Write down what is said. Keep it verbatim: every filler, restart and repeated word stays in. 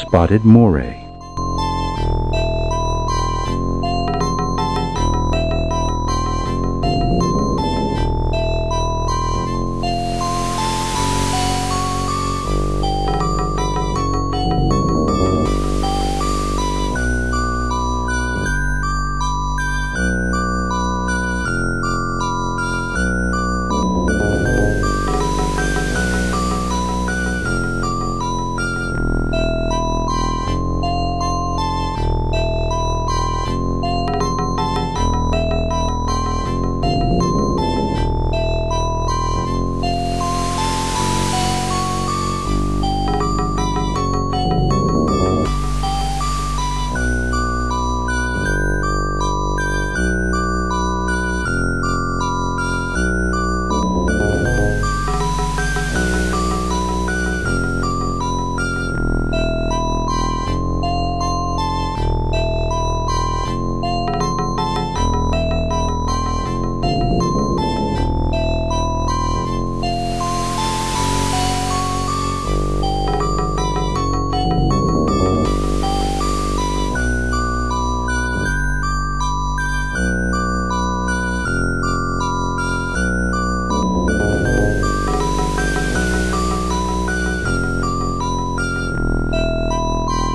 spotted moray.